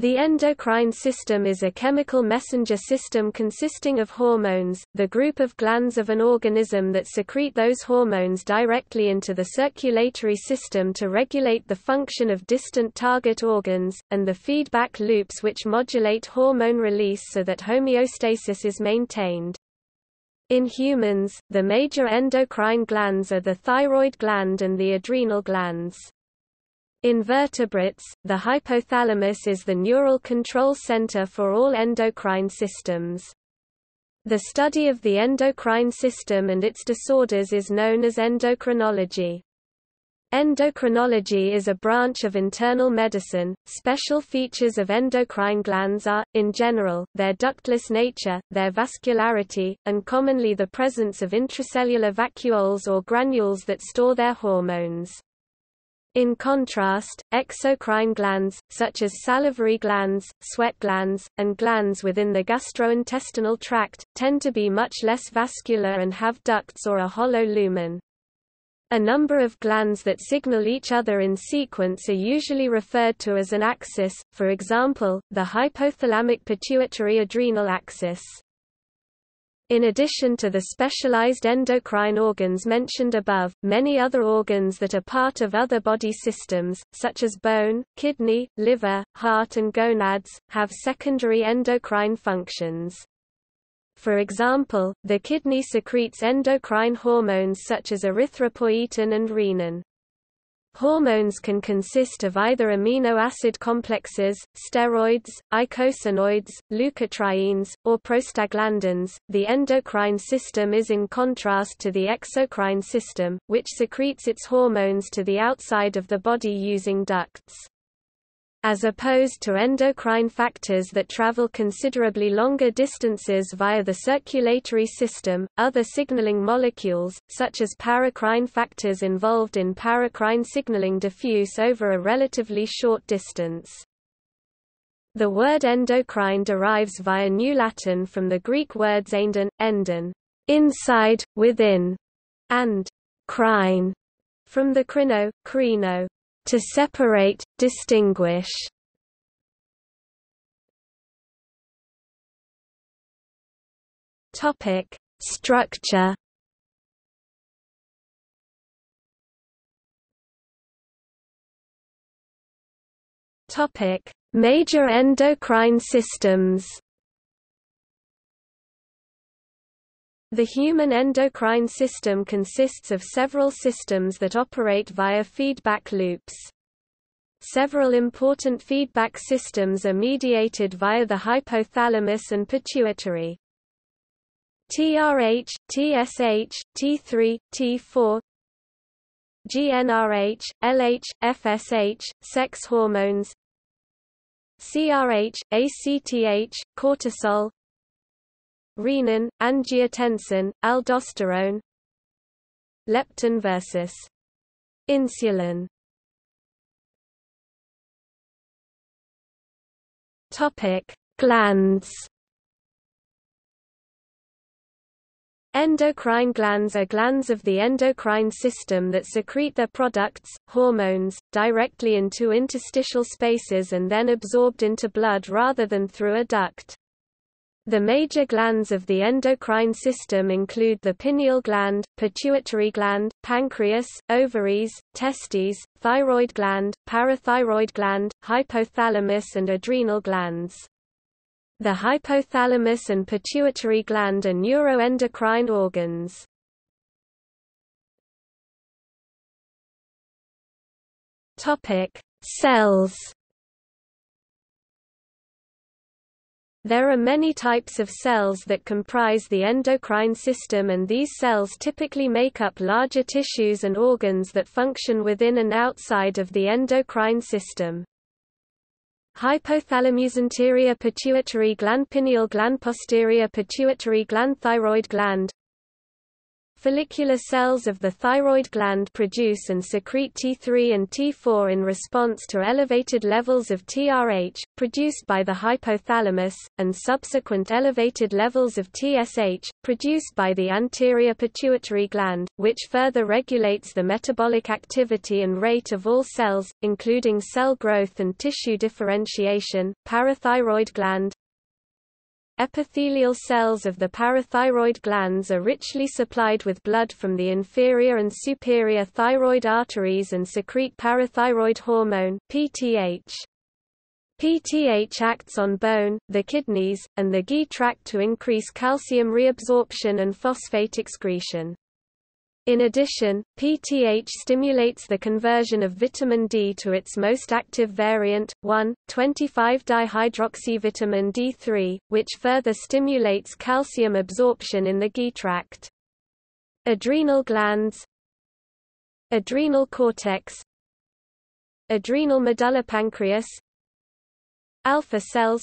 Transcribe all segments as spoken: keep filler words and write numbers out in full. The endocrine system is a chemical messenger system consisting of hormones, the group of glands of an organism that secrete those hormones directly into the circulatory system to regulate the function of distant target organs, and the feedback loops which modulate hormone release so that homeostasis is maintained. In humans, the major endocrine glands are the thyroid gland and the adrenal glands. In vertebrates, the hypothalamus is the neural control center for all endocrine systems. The study of the endocrine system and its disorders is known as endocrinology. Endocrinology is a branch of internal medicine. Special features of endocrine glands are, in general, their ductless nature, their vascularity, and commonly the presence of intracellular vacuoles or granules that store their hormones. In contrast, exocrine glands, such as salivary glands, sweat glands, and glands within the gastrointestinal tract, tend to be much less vascular and have ducts or a hollow lumen. A number of glands that signal each other in sequence are usually referred to as an axis, for example, the hypothalamic pituitary adrenal axis. In addition to the specialized endocrine organs mentioned above, many other organs that are part of other body systems, such as bone, kidney, liver, heart and gonads, have secondary endocrine functions. For example, the kidney secretes endocrine hormones such as erythropoietin and renin. Hormones can consist of either amino acid complexes, steroids, eicosanoids, leukotrienes, or prostaglandins. The endocrine system is in contrast to the exocrine system, which secretes its hormones to the outside of the body using ducts. As opposed to endocrine factors that travel considerably longer distances via the circulatory system, other signaling molecules, such as paracrine factors involved in paracrine signaling, diffuse over a relatively short distance. The word endocrine derives via New Latin from the Greek words endon, endon, inside, within, and crine, from the crino, crino. To separate, distinguish. Topic: Structure. Topic: Major endocrine systems. The human endocrine system consists of several systems that operate via feedback loops. Several important feedback systems are mediated via the hypothalamus and pituitary. T R H, T S H, T three, T four, G N R H, L H, F S H, sex hormones, C R H, A C T H, cortisol, renin, angiotensin, aldosterone, leptin versus insulin. Topic: Glands. Endocrine glands are glands of the endocrine system that secrete their products, hormones, directly into interstitial spaces and then absorbed into blood rather than through a duct. The major glands of the endocrine system include the pineal gland, pituitary gland, pancreas, ovaries, testes, thyroid gland, parathyroid gland, hypothalamus and adrenal glands. The hypothalamus and pituitary gland are neuroendocrine organs. Topic: Cells. There are many types of cells that comprise the endocrine system, and these cells typically make up larger tissues and organs that function within and outside of the endocrine system. Hypothalamus, anterior pituitary gland, pineal gland, posterior pituitary gland, thyroid gland, Follicular cells of the thyroid gland produce and secrete T three and T four in response to elevated levels of T R H, produced by the hypothalamus, and subsequent elevated levels of T S H, produced by the anterior pituitary gland, which further regulates the metabolic activity and rate of all cells, including cell growth and tissue differentiation. Parathyroid gland. Epithelial cells of the parathyroid glands are richly supplied with blood from the inferior and superior thyroid arteries and secrete parathyroid hormone (P T H). P T H acts on bone, the kidneys, and the G I tract to increase calcium reabsorption and phosphate excretion. In addition, P T H stimulates the conversion of vitamin D to its most active variant, one,twenty-five dihydroxyvitamin D three, which further stimulates calcium absorption in the G I tract. Adrenal glands. Adrenal cortex. Adrenal medulla, pancreas. Alpha cells.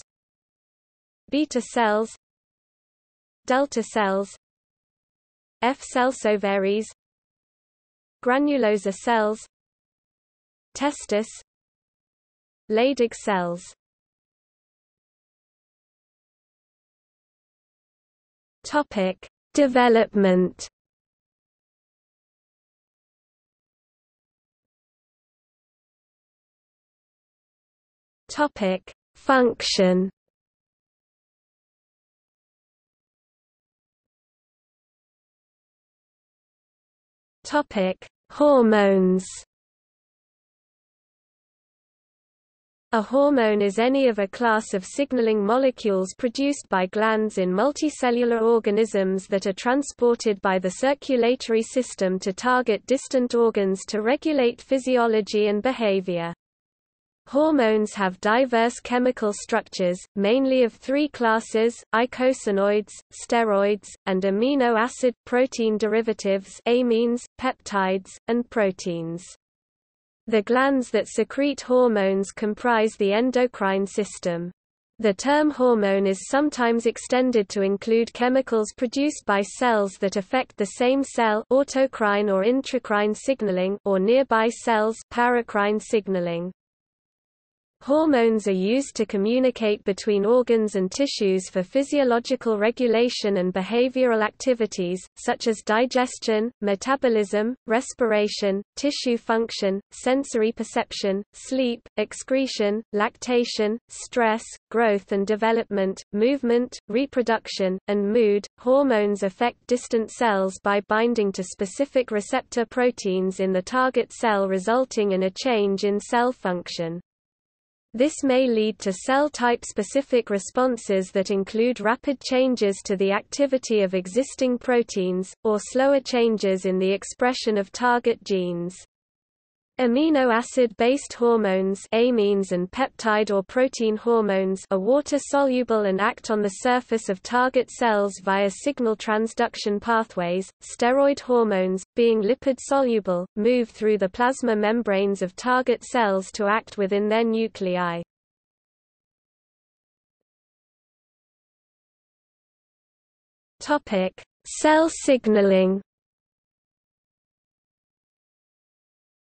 Beta cells. Delta cells. F cells, ovaries. Granulosa cells. Testis. Leydig cells. Topic: Development. Topic: Function. Topic: Hormones. A hormone is any of a class of signaling molecules produced by glands in multicellular organisms that are transported by the circulatory system to target distant organs to regulate physiology and behavior. Hormones have diverse chemical structures, mainly of three classes: eicosanoids, steroids, and amino acid protein derivatives, amines, peptides, and proteins. The glands that secrete hormones comprise the endocrine system. The term hormone is sometimes extended to include chemicals produced by cells that affect the same cell, autocrine or intracrine signaling, or nearby cells, paracrine signaling. Hormones are used to communicate between organs and tissues for physiological regulation and behavioral activities, such as digestion, metabolism, respiration, tissue function, sensory perception, sleep, excretion, lactation, stress, growth and development, movement, reproduction, and mood. Hormones affect distant cells by binding to specific receptor proteins in the target cell, resulting in a change in cell function. This may lead to cell-type-specific responses that include rapid changes to the activity of existing proteins, or slower changes in the expression of target genes. Amino acid-based hormones, amines, and peptide or protein hormones are water-soluble and act on the surface of target cells via signal transduction pathways. Steroid hormones, being lipid-soluble, move through the plasma membranes of target cells to act within their nuclei. Topic: Cell signaling.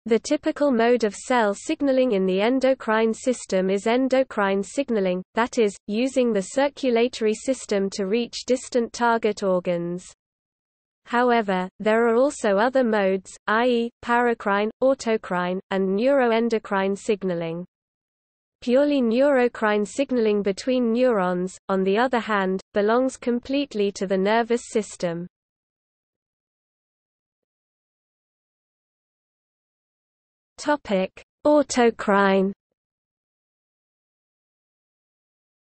The typical mode of cell signaling in the endocrine system is endocrine signaling, that is, using the circulatory system to reach distant target organs. However, there are also other modes, that is, paracrine, autocrine, and neuroendocrine signaling. Purely neurocrine signaling between neurons, on the other hand, belongs completely to the nervous system. Topic: Autocrine.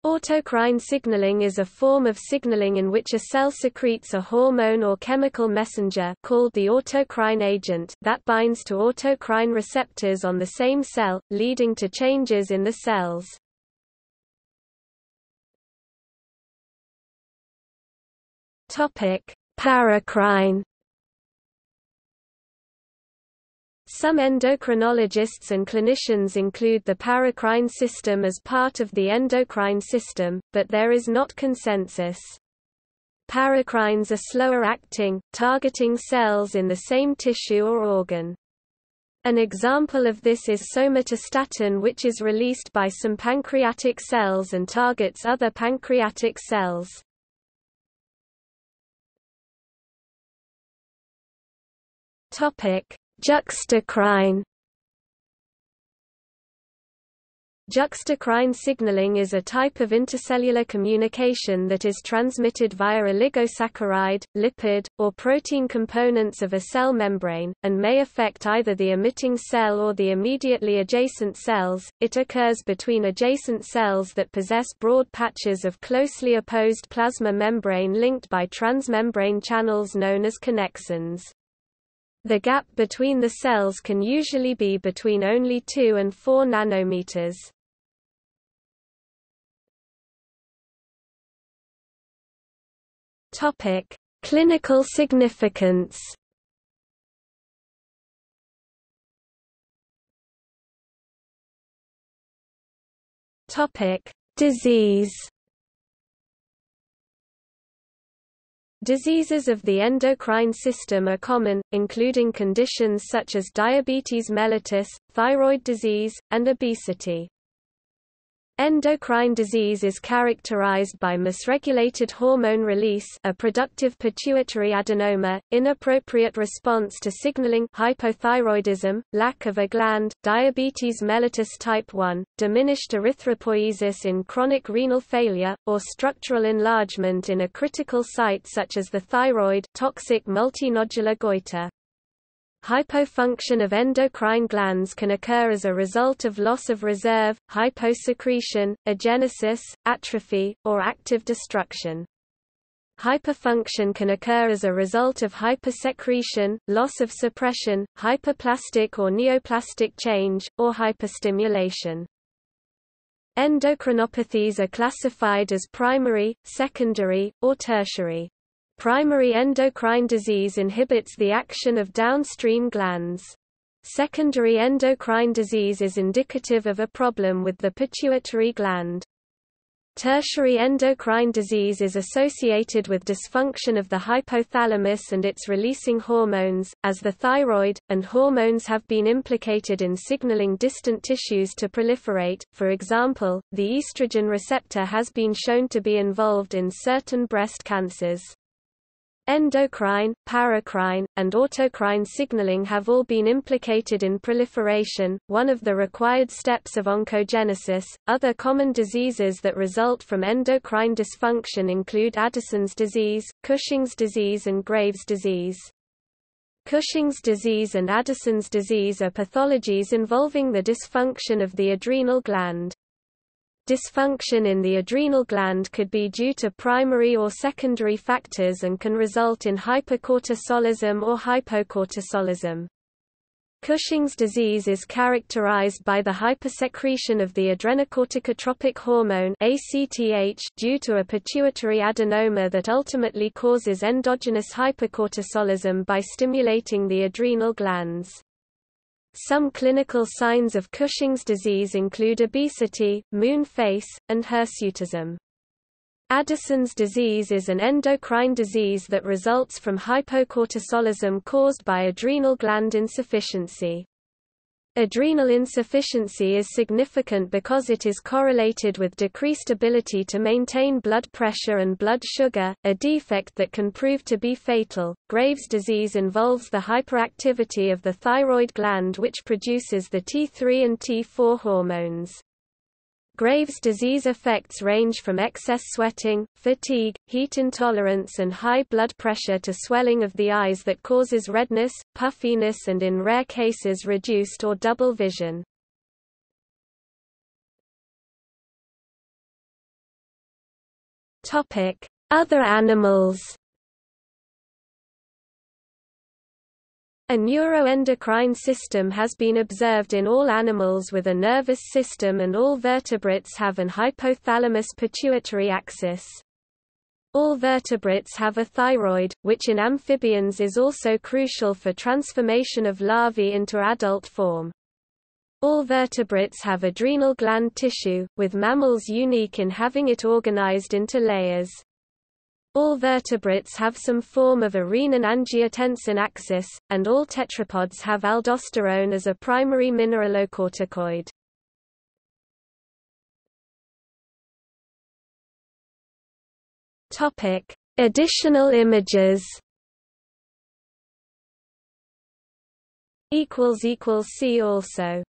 Autocrine signaling is a form of signaling in which a cell secretes a hormone or chemical messenger called the autocrine agent that binds to autocrine receptors on the same cell, leading to changes in the cells. Topic: Paracrine. Some endocrinologists and clinicians include the paracrine system as part of the endocrine system, but there is not consensus. Paracrines are slower acting, targeting cells in the same tissue or organ. An example of this is somatostatin, which is released by some pancreatic cells and targets other pancreatic cells. Topic: Juxtacrine. Juxtacrine signaling is a type of intercellular communication that is transmitted via oligosaccharide, lipid, or protein components of a cell membrane, and may affect either the emitting cell or the immediately adjacent cells. It occurs between adjacent cells that possess broad patches of closely opposed plasma membrane linked by transmembrane channels known as connexins. The gap between the cells can usually be between only two and four nanometers. Topic: Clinical significance. Topic: Disease. Diseases of the endocrine system are common, including conditions such as diabetes mellitus, thyroid disease, and obesity. Endocrine disease is characterized by misregulated hormone release, a productive pituitary adenoma, inappropriate response to signaling, hypothyroidism, lack of a gland, diabetes mellitus type one, diminished erythropoiesis in chronic renal failure, or structural enlargement in a critical site such as the thyroid, toxic multinodular goiter. Hypofunction of endocrine glands can occur as a result of loss of reserve, hypersecretion, agenesis, atrophy, or active destruction. Hyperfunction can occur as a result of hypersecretion, loss of suppression, hyperplastic or neoplastic change, or hyperstimulation. Endocrinopathies are classified as primary, secondary, or tertiary. Primary endocrine disease inhibits the action of downstream glands. Secondary endocrine disease is indicative of a problem with the pituitary gland. Tertiary endocrine disease is associated with dysfunction of the hypothalamus and its releasing hormones, as the thyroid, and hormones have been implicated in signaling distant tissues to proliferate. For example, the estrogen receptor has been shown to be involved in certain breast cancers. Endocrine, paracrine, and autocrine signaling have all been implicated in proliferation, one of the required steps of oncogenesis. Other common diseases that result from endocrine dysfunction include Addison's disease, Cushing's disease, and Graves' disease. Cushing's disease and Addison's disease are pathologies involving the dysfunction of the adrenal gland. Dysfunction in the adrenal gland could be due to primary or secondary factors and can result in hypercortisolism or hypocortisolism. Cushing's disease is characterized by the hypersecretion of the adrenocorticotropic hormone A C T H due to a pituitary adenoma that ultimately causes endogenous hypercortisolism by stimulating the adrenal glands. Some clinical signs of Cushing's disease include obesity, moon face, and hirsutism. Addison's disease is an endocrine disease that results from hypocortisolism caused by adrenal gland insufficiency. Adrenal insufficiency is significant because it is correlated with decreased ability to maintain blood pressure and blood sugar, a defect that can prove to be fatal. Graves' disease involves the hyperactivity of the thyroid gland, which produces the T three and T four hormones. Graves' disease effects range from excess sweating, fatigue, heat intolerance and high blood pressure to swelling of the eyes that causes redness, puffiness and in rare cases reduced or double vision. Other animals. A neuroendocrine system has been observed in all animals with a nervous system, and all vertebrates have an hypothalamus-pituitary axis. All vertebrates have a thyroid, which in amphibians is also crucial for transformation of larvae into adult form. All vertebrates have adrenal gland tissue, with mammals unique in having it organized into layers. All vertebrates have some form of a renin-angiotensin axis, and all tetrapods have aldosterone as a primary mineralocorticoid. Topic: Additional images. Equals equals see also.